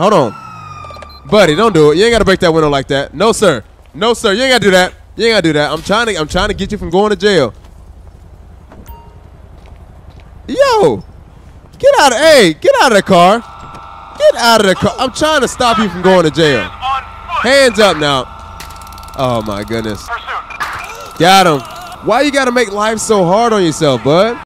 Hold on. Buddy, don't do it. You ain't got to break that window like that. No, sir. No, sir. You ain't got to do that. You ain't got to do that. I'm trying to get you from going to jail. Yo. Get out of the car. Get out of the car. I'm trying to stop you from going to jail. Hands up now. Oh my goodness. Got him. Why you gotta make life so hard on yourself, bud?